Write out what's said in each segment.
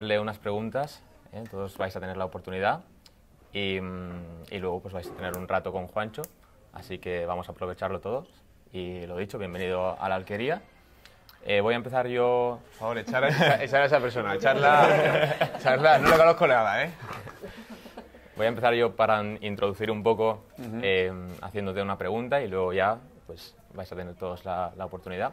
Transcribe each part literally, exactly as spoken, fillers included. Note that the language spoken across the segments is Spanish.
Leo unas preguntas, ¿eh? Todos vais a tener la oportunidad y, y luego pues vais a tener un rato con Juancho, así que vamos a aprovecharlo todos y lo dicho, bienvenido a la alquería. Eh, voy a empezar yo... Por favor, echar a, echar a esa persona, echarla, echarla, no le conozco nada, ¿eh? Voy a empezar yo para introducir un poco, uh-huh. eh, haciéndote una pregunta y luego ya pues vais a tener todos la, la oportunidad.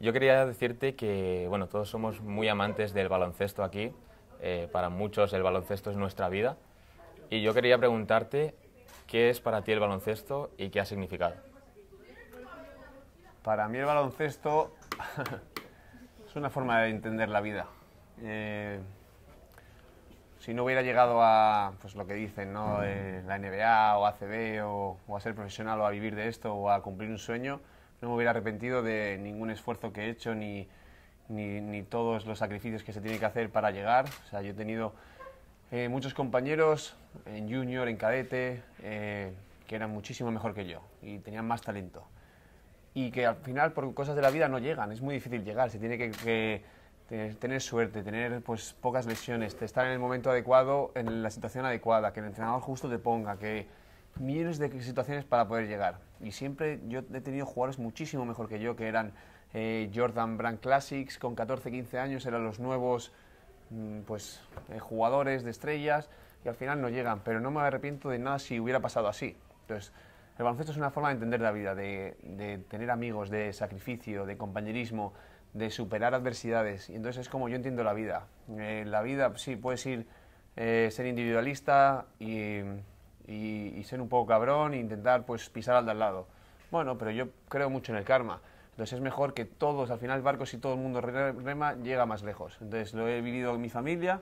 Yo quería decirte que, bueno, todos somos muy amantes del baloncesto aquí. Eh, para muchos el baloncesto es nuestra vida. Y yo quería preguntarte qué es para ti el baloncesto y qué ha significado. Para mí el baloncesto es una forma de entender la vida. Eh, si no hubiera llegado a, pues lo que dicen, ¿no? Eh, la N B A o A C B o, o a ser profesional o a vivir de esto o a cumplir un sueño, no me hubiera arrepentido de ningún esfuerzo que he hecho ni, ni, ni todos los sacrificios que se tiene que hacer para llegar. O sea, yo he tenido eh, muchos compañeros en junior, en cadete, eh, que eran muchísimo mejor que yo y tenían más talento. Y que al final, por cosas de la vida, no llegan. Es muy difícil llegar. Se tiene que, que tener, tener suerte, tener pues, pocas lesiones, estar en el momento adecuado, en la situación adecuada, que el entrenador justo te ponga, que... millones de situaciones para poder llegar. Y siempre yo he tenido jugadores muchísimo mejor que yo, que eran eh, Jordan Brand Classics, con catorce, quince años eran los nuevos pues, eh, jugadores de estrellas, y al final no llegan, pero no me arrepiento de nada si hubiera pasado así. Entonces, el baloncesto es una forma de entender la vida, de, de tener amigos, de sacrificio, de compañerismo, de superar adversidades, y entonces es como yo entiendo la vida. Eh, la vida, sí, puedes ir, eh, ser individualista y... Y, y ser un poco cabrón e intentar pues, pisar al de al lado. Bueno, pero yo creo mucho en el karma. Entonces es mejor que todos, al final, barcos si todo el mundo rema, llega más lejos. Entonces lo he vivido en mi familia,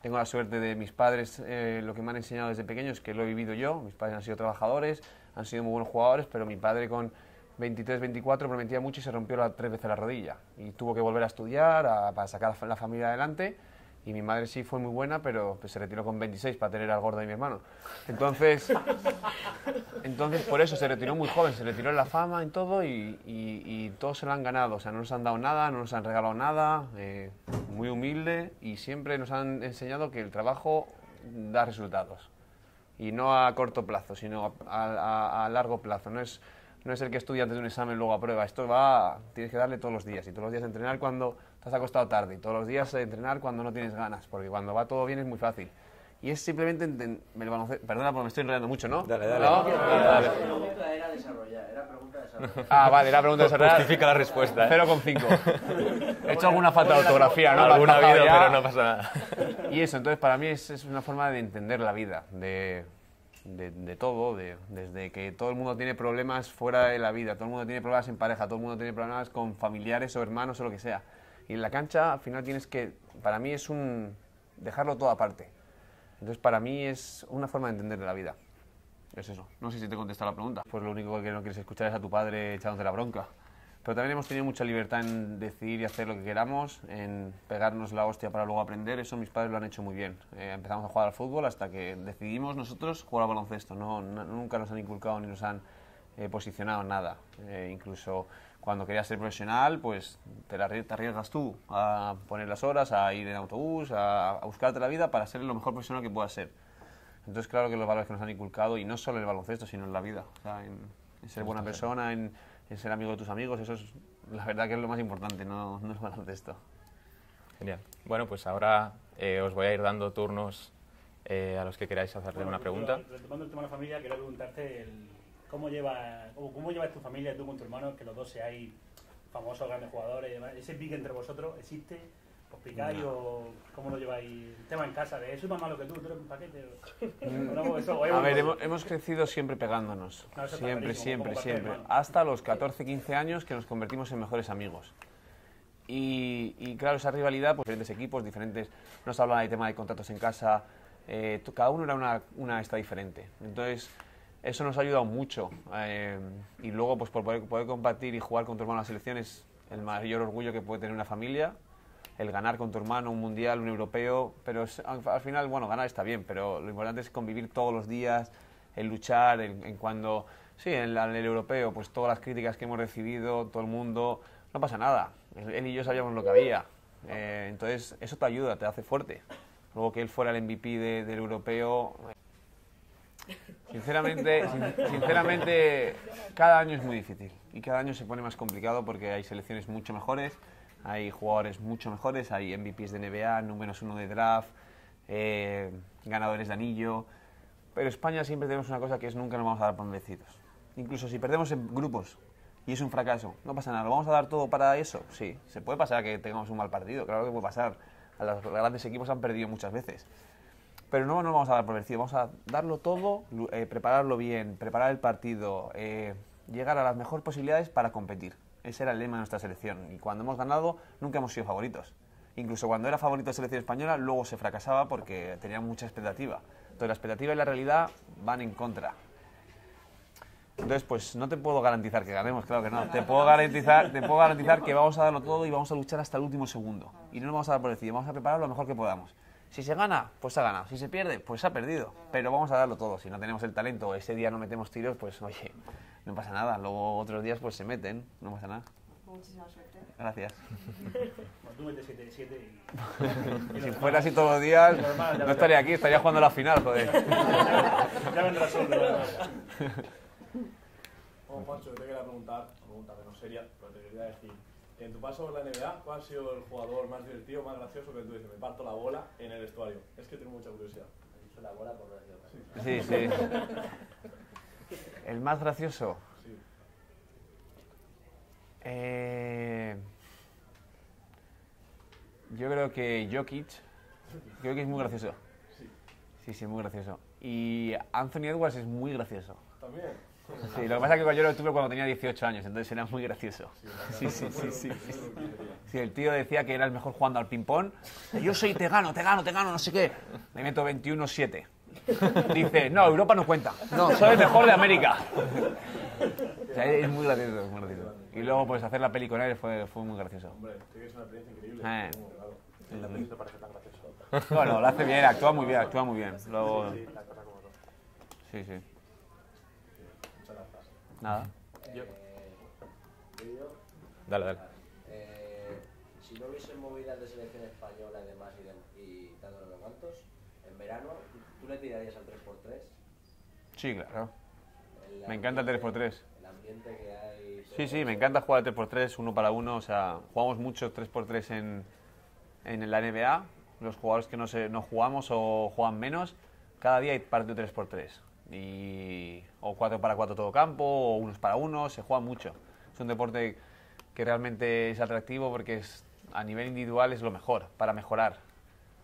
tengo la suerte de mis padres, eh, lo que me han enseñado desde pequeños, que lo he vivido yo. Mis padres han sido trabajadores, han sido muy buenos jugadores, pero mi padre con veintitrés, veinticuatro prometía mucho y se rompió la, tres veces la rodilla. Y tuvo que volver a estudiar a, para sacar la, la familia adelante. Y mi madre sí fue muy buena, pero pues, se retiró con veintiséis para tener al gordo de mi hermano. Entonces, entonces por eso se retiró muy joven, se retiró en la fama, en todo, y, y, y todos se lo han ganado. O sea, no nos han dado nada, no nos han regalado nada, eh, muy humilde, y siempre nos han enseñado que el trabajo da resultados. Y no a corto plazo, sino a, a, a largo plazo. No es, no es el que estudia antes de un examen, luego aprueba. Esto va, tienes que darle todos los días, y todos los días entrenar cuando... te has acostado tarde y todos los días entrenar cuando no tienes ganas, porque cuando va todo bien es muy fácil. Y es simplemente... Me lo perdona porque me estoy enredando mucho, ¿no? Dale, dale. ¿No? Dale. La pregunta era desarrollar, era pregunta desarrollar. Ah, vale, era pregunta desarrollar. Justifica la respuesta, ¿eh? cero coma cinco. He hecho alguna falta de ortografía, ¿no? Alguna vida, pero no pasa nada. Y eso, entonces, para mí es, es una forma de entender la vida, de, de, de todo, de, desde que todo el mundo tiene problemas fuera de la vida, todo el mundo tiene problemas en pareja, todo el mundo tiene problemas con familiares o hermanos o lo que sea. Y en la cancha, al final, tienes que... Para mí es un... dejarlo todo aparte. Entonces, para mí es una forma de entender la vida. Es eso. No sé si te he contestado la pregunta. Pues lo único que no quieres escuchar es a tu padre echándote la bronca. Pero también hemos tenido mucha libertad en decidir y hacer lo que queramos, en pegarnos la hostia para luego aprender. Eso mis padres lo han hecho muy bien. Eh, empezamos a jugar al fútbol hasta que decidimos nosotros jugar al baloncesto. No, no, nunca nos han inculcado ni nos han eh, posicionado nada. Eh, incluso... Cuando querías ser profesional, pues te, la, te arriesgas tú a poner las horas, a ir en autobús, a, a buscarte la vida para ser lo mejor profesional que puedas ser. Entonces, claro que los valores que nos han inculcado, y no solo en el baloncesto, sino en la vida, o sea, en, en ser buena persona, en, en ser amigo de tus amigos, eso es la verdad que es lo más importante, no, no es baloncesto. Genial. Bueno, pues ahora eh, os voy a ir dando turnos eh, a los que queráis hacerle bueno, una pregunta. Pero, retomando el tema de la familia, quería preguntarte... El... ¿Cómo llevas, ¿Cómo llevas tu familia, tú con tu hermano, que los dos seáis famosos, grandes jugadores y demás? ¿Ese pique entre vosotros existe? ¿Os picáis no. o cómo lo lleváis? El tema en casa, de eso es más malo que tú, tú eres un paquete. O... no, eso, a ver, hemos, hemos crecido siempre pegándonos. No, siempre, siempre, siempre. Hasta los catorce, quince años que nos convertimos en mejores amigos. Y, y claro, esa rivalidad, pues diferentes equipos, diferentes... Nos hablaban de tema de contratos en casa. Eh, cada uno era una, una esta diferente. Entonces... Eso nos ha ayudado mucho eh, y luego pues por poder, poder compartir y jugar con tu hermano en la selección es el mayor orgullo que puede tener una familia, el ganar con tu hermano un mundial, un europeo, pero es, al, al final, bueno, ganar está bien, pero lo importante es convivir todos los días, el luchar, en, en cuando, sí, en, la, en el europeo, pues todas las críticas que hemos recibido, todo el mundo, no pasa nada, él y yo sabíamos lo que había. Eh, entonces, eso te ayuda, te hace fuerte. Luego que él fuera el M V P de, del europeo... Sinceramente, sin, sinceramente, cada año es muy difícil y cada año se pone más complicado porque hay selecciones mucho mejores, hay jugadores mucho mejores, hay M V Pes de N B A, números uno de draft, eh, ganadores de anillo... Pero España siempre tenemos una cosa que es nunca nos vamos a dar por vencidos. Incluso si perdemos en grupos y es un fracaso, no pasa nada, ¿lo vamos a dar todo para eso? Sí, se puede pasar que tengamos un mal partido, claro que puede pasar. A los grandes equipos han perdido muchas veces. Pero no nos vamos a dar por vencido, vamos a darlo todo, eh, prepararlo bien, preparar el partido, eh, llegar a las mejores posibilidades para competir. Ese era el lema de nuestra selección y cuando hemos ganado nunca hemos sido favoritos. Incluso cuando era favorito de selección española luego se fracasaba porque tenía mucha expectativa. Entonces la expectativa y la realidad van en contra. Entonces pues no te puedo garantizar que ganemos, claro que no. Te puedo garantizar, te puedo garantizar que vamos a darlo todo y vamos a luchar hasta el último segundo. Y no nos vamos a dar por vencido, vamos a prepararlo lo mejor que podamos. Si se gana, pues ha ganado. Si se pierde, pues ha perdido. Pero vamos a darlo todo. Si no tenemos el talento o ese día no metemos tiros, pues oye, no pasa nada. Luego otros días pues se meten, no pasa nada. Muchísima suerte. Gracias. Tú metes siete siete y... Si fuera así todos los días, no estaría aquí, estaría jugando la final, joder. Ya vendrá solo. Bueno, Pancho, yo te quería preguntar, una pregunta menos seria, pero te quería decir... En tu paso por la N B A, ¿cuál ha sido el jugador más divertido, más gracioso que tú dices? Me parto la bola en el vestuario. Es que tengo mucha curiosidad. Me he dicho la bola por gracioso. Sí, sí. ¿El más gracioso? Sí. Eh, yo creo que Jokic. Creo que es muy gracioso. Sí. Sí, sí, muy gracioso. Y Anthony Edwards es muy gracioso. También. Sí, lo que pasa es que yo lo tuve cuando tenía dieciocho años, entonces era muy gracioso. Sí, sí, sí, sí. sí. sí el tío decía que era el mejor jugando al ping-pong. Yo soy, te gano, te gano, te gano, no sé qué. Me meto veintiuno siete. Dice, no, Europa no cuenta. No, soy el mejor de América. O sea, es muy gracioso, es muy gracioso. Y luego, pues, hacer la peli con él fue, fue muy gracioso. Hombre, es una experiencia increíble. Eh. La peli no parece tan gracioso. Bueno, lo hace bien, actúa muy bien, actúa muy bien. Luego... Sí, sí. Nada. Yo. Dale, dale. Eh, si no hubiesen movidas de selección española y demás y, de, y dándole los guantos, en verano, ¿tú le tirarías al tres por tres? Sí, claro. Ambiente, me encanta el tres por tres. El ambiente que hay... Sí, sí, me encanta jugar al tres por tres, uno para uno. O sea, jugamos mucho tres por tres en, en la N B A. Los jugadores que no, se, no jugamos o juegan menos, cada día hay partido tres por tres. Y, o cuatro para cuatro todo campo, o unos para unos, se juega mucho. Es un deporte que realmente es atractivo porque es, a nivel individual es lo mejor, para mejorar.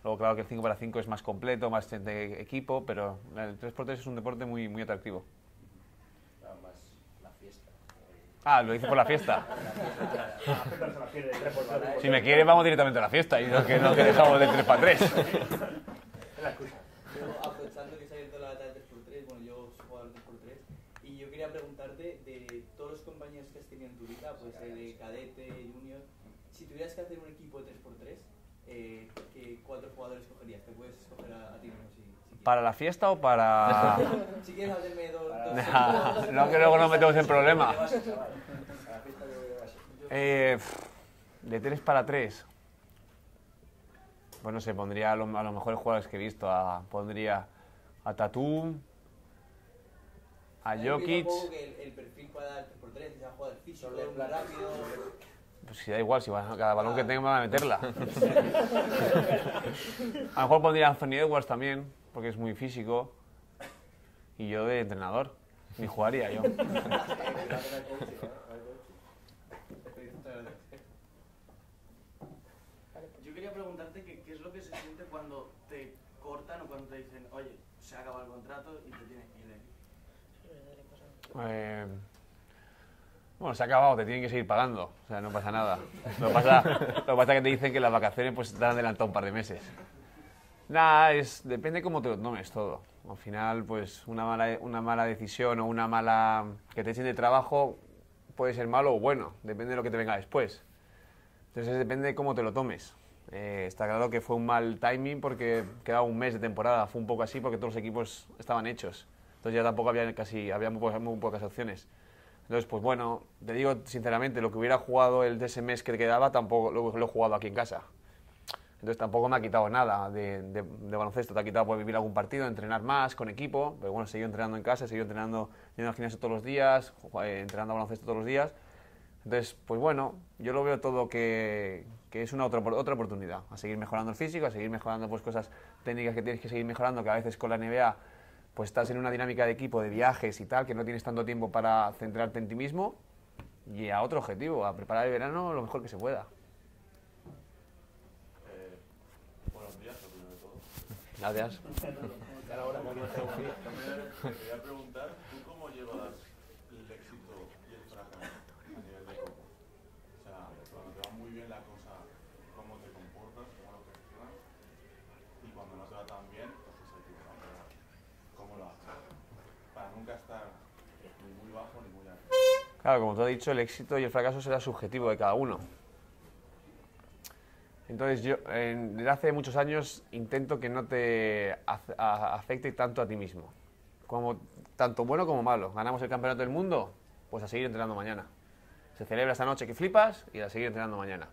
Luego claro que el cinco para cinco es más completo, más de equipo, pero el tres por tres es un deporte muy, muy atractivo. Claro, más la fiesta. Ah, lo dices por la fiesta. Si me quieres vamos directamente a la fiesta y no que no te dejamos del tres para tres. Aprovechando que se ha abierto la data de tres por tres, bueno, yo juego al tres por tres, y yo quería preguntarte de todos los compañeros que has tenido en tu vida, pues eh, de cadete, junior, si tuvieras que hacer un equipo de tres por tres, eh, ¿qué cuatro jugadores escogerías? ¿Te puedes escoger a, a ti mismo? Si, si ¿Para la fiesta o para...? Si quieres hacerme dos... dos nah, dos, no, que luego nos metemos en problemas. Eh, de tres para tres. Bueno, se pondría a, lo, a los mejores jugadores que he visto. A, pondría a Tatum, a Jokic. Pues si da igual, si va, cada balón que tenga me van a meterla. A lo mejor pondría a Anthony Edwards también, porque es muy físico. Y yo de entrenador, ni jugaría yo. Preguntarte que, qué es lo que se siente cuando te cortan o cuando te dicen, oye, se ha acabado el contrato y te tienes que ir de aquí. Eh, bueno, se ha acabado, te tienen que seguir pagando, o sea, no pasa nada. Lo que pasa, lo que pasa es que te dicen que las vacaciones pues te han adelantado un par de meses. Nada, es, depende cómo te lo tomes todo. Al final, pues una mala, una mala decisión o una mala... que te echen de trabajo puede ser malo o bueno, depende de lo que te venga después. Entonces depende de cómo te lo tomes. Eh, está claro que fue un mal timing porque quedaba un mes de temporada, fue un poco así porque todos los equipos estaban hechos. Entonces ya tampoco había casi, había muy pocas, muy pocas opciones. Entonces, pues bueno, te digo sinceramente, lo que hubiera jugado el de ese mes que te quedaba, tampoco lo, lo he jugado aquí en casa. Entonces tampoco me ha quitado nada de, de, de baloncesto, te ha quitado poder vivir algún partido, entrenar más con equipo, pero bueno, seguí entrenando en casa, seguí entrenando en el gimnasio todos los días, entrenando a baloncesto todos los días. Entonces, pues bueno, yo lo veo todo que, que es una otra, otra oportunidad, a seguir mejorando el físico, a seguir mejorando pues cosas técnicas que tienes que seguir mejorando, que a veces con la N B A pues estás en una dinámica de equipo, de viajes y tal, que no tienes tanto tiempo para centrarte en ti mismo, y a otro objetivo, a preparar el verano lo mejor que se pueda. Gracias. Te quería preguntar, ¿tú cómo llevas el éxito y el fracaso a nivel de copa? O sea, cuando te va muy bien la cosa, ¿cómo te comportas, cómo lo gestionas? Y cuando no te va tan bien, pues es el tipo de campeón. ¿Cómo lo haces? Para nunca estar ni muy bajo ni muy alto. Claro, como te he dicho, el éxito y el fracaso será subjetivo de cada uno. Entonces yo eh, desde hace muchos años intento que no te afecte tanto a ti mismo, como, tanto bueno como malo. Ganamos el campeonato del mundo, pues a seguir entrenando mañana. Se celebra esta noche que flipas y a seguir entrenando mañana.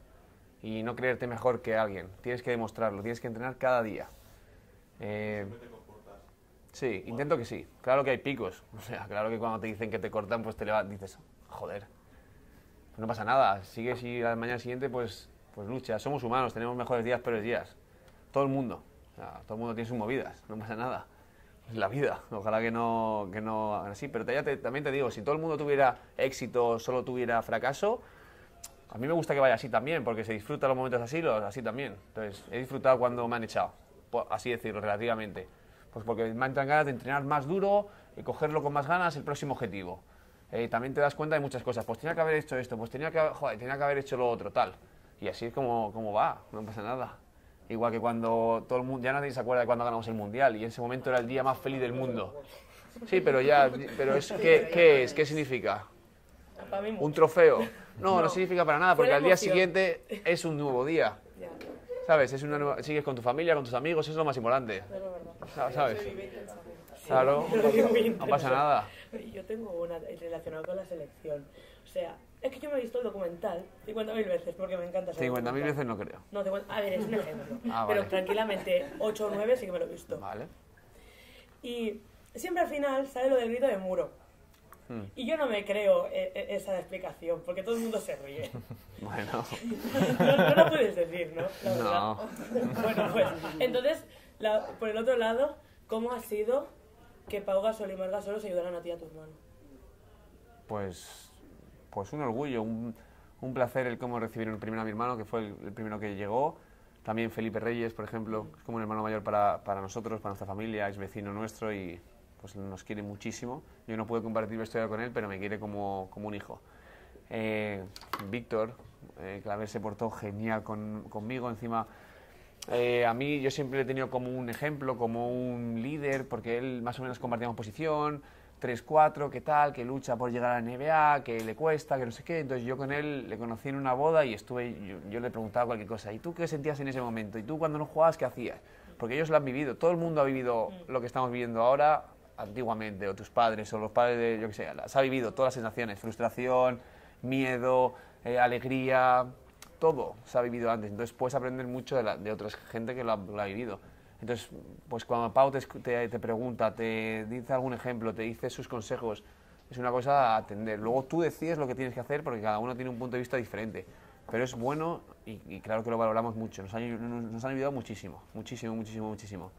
Y no creerte mejor que alguien, tienes que demostrarlo, tienes que entrenar cada día. Eh, ¿Siempre te comportas? Sí, intento que sí. Claro que hay picos, o sea, claro que cuando te dicen que te cortan, pues te levantas, dices, joder, pues no pasa nada, sigues y la mañana siguiente pues... Pues lucha, somos humanos, tenemos mejores días, peores días. Todo el mundo, o sea, todo el mundo tiene sus movidas, no pasa nada. Es la vida, ojalá que no, que no hagan así. Pero te, te, también te digo, si todo el mundo tuviera éxito, solo tuviera fracaso, a mí me gusta que vaya así también, porque se disfruta los momentos así, los, así también. Entonces, he disfrutado cuando me han echado, por así decirlo, relativamente. Pues porque me han entrado ganas de entrenar más duro, y cogerlo con más ganas el próximo objetivo. Eh, también te das cuenta de muchas cosas, pues tenía que haber hecho esto, pues tenía que, joder, tenía que haber hecho lo otro, tal. Y así es como, como va, no pasa nada. Igual que cuando todo el mundo, ya nadie se acuerda de cuando ganamos el Mundial, y en ese momento era el día más feliz del mundo. Sí, pero ya, pero es, ¿qué, qué es? ¿Qué significa? ¿Un trofeo? No, no significa para nada, porque al día siguiente es un nuevo día. ¿Sabes? Es una nueva, sigues con tu familia, con tus amigos, eso es lo más importante. ¿Sabes? Claro, no pasa nada. Yo tengo una relacionada con la selección, o sea... Es que yo me he visto el documental cincuenta mil veces porque me encanta. cincuenta mil veces no creo. No, a ver, es un ejemplo. Ah, vale. Pero tranquilamente ocho o nueve sí que me lo he visto. Vale. Y siempre al final sale lo del grito de muro. Hmm. Y yo no me creo e e esa explicación porque todo el mundo se ríe. Bueno. No, no lo puedes decir, ¿no? La no. Bueno, pues entonces, la, por el otro lado, ¿cómo ha sido que Pau Gasol y Marcus solo se ayudaran a ti y a tu hermano? Pues... Pues un orgullo, un, un placer el cómo recibieron primero a mi hermano, que fue el, el primero que llegó. También Felipe Reyes, por ejemplo, es como un hermano mayor para, para nosotros, para nuestra familia, es vecino nuestro y pues nos quiere muchísimo. Yo no puedo compartir vestuario con él, pero me quiere como, como un hijo. Eh, Víctor eh, Claver se portó genial con, conmigo, encima... Eh, a mí yo siempre le he tenido como un ejemplo, como un líder, porque él más o menos compartíamos posición... tres cuatro, que tal, que lucha por llegar a la N B A, que le cuesta, que no sé qué. Entonces yo con él le conocí en una boda y estuve, yo, yo le preguntaba cualquier cosa. ¿Y tú qué sentías en ese momento? ¿Y tú cuando no jugabas qué hacías? Porque ellos lo han vivido. Todo el mundo ha vivido lo que estamos viviendo ahora, antiguamente, o tus padres, o los padres de, yo qué sé, las ha vivido todas las sensaciones, frustración, miedo, eh, alegría, todo se ha vivido antes. Entonces puedes aprender mucho de, la, de otra gente que lo ha, lo ha vivido. Entonces, pues cuando Pau te, te, te pregunta, te dice algún ejemplo, te dice sus consejos, es una cosa a atender. Luego tú decides lo que tienes que hacer porque cada uno tiene un punto de vista diferente. Pero es bueno y, y claro que lo valoramos mucho. Nos han, nos han ayudado muchísimo, muchísimo, muchísimo, muchísimo.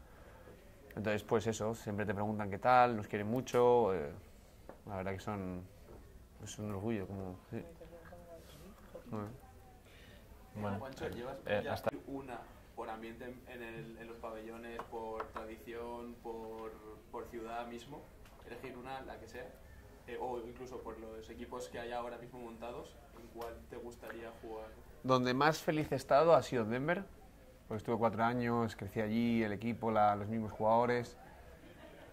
Entonces, pues eso, siempre te preguntan qué tal, nos quieren mucho. Eh, la verdad que son, es un orgullo. Como, sí. Bueno, bueno eh, hasta... una... por ambiente en, el, en los pabellones, por tradición, por, por ciudad mismo, elegir una, la que sea, eh, o incluso por los equipos que hay ahora mismo montados, ¿en cuál te gustaría jugar? Donde más feliz he estado ha sido Denver, porque estuve cuatro años, crecí allí, el equipo, la, los mismos jugadores.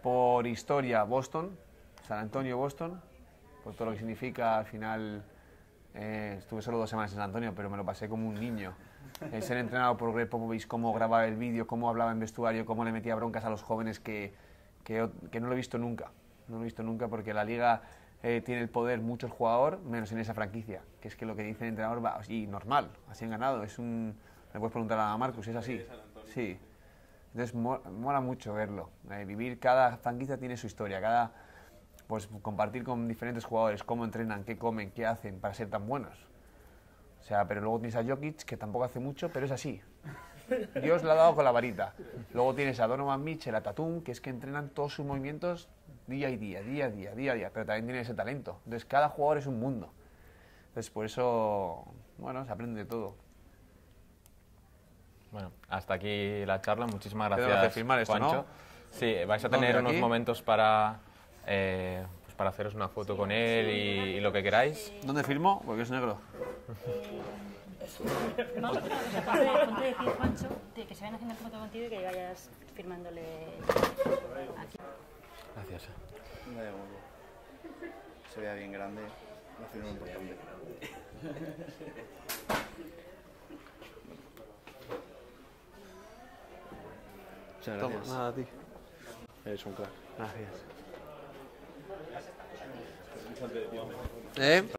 Por historia, Boston, San Antonio, Boston, por todo lo que significa, al final eh, estuve solo dos semanas en San Antonio, pero me lo pasé como un niño. El ser entrenado por Greg Popovich, cómo grababa el vídeo, cómo hablaba en vestuario, cómo le metía broncas a los jóvenes, que, que, que no lo he visto nunca. No lo he visto nunca porque la liga eh, tiene el poder mucho el jugador, menos en esa franquicia, que es que lo que dice el entrenador va, y normal, así han ganado, es un, Le puedes preguntar a Marcus, es así. Sí. Entonces mola mucho verlo. Eh, vivir, cada franquicia tiene su historia, cada, pues compartir con diferentes jugadores cómo entrenan, qué comen, qué hacen para ser tan buenos. O sea, pero luego tienes a Jokic, que tampoco hace mucho, pero es así. Dios le ha dado con la varita. Luego tienes a Donovan Mitchell, a Tatum, que es que entrenan todos sus movimientos día y día, día a día, día a día, pero también tienen ese talento. Entonces cada jugador es un mundo. Entonces por eso, bueno, se aprende de todo. Bueno, hasta aquí la charla. Muchísimas gracias, Juancho. Tengo que firmar esto, ¿no? Sí, vais a tener unos momentos para, eh, pues para haceros una foto con él y, y lo que queráis. ¿Dónde firmo? Porque es negro. Vamos, pero ponte de pie, Juancho, que se vayan haciendo foto contigo y que vayas firmándole aquí. Gracias. Se vea bien grande. La firma importante. Muchas gracias. Toma, nada, a ti. Eres un crack. Gracias. ¿Eh?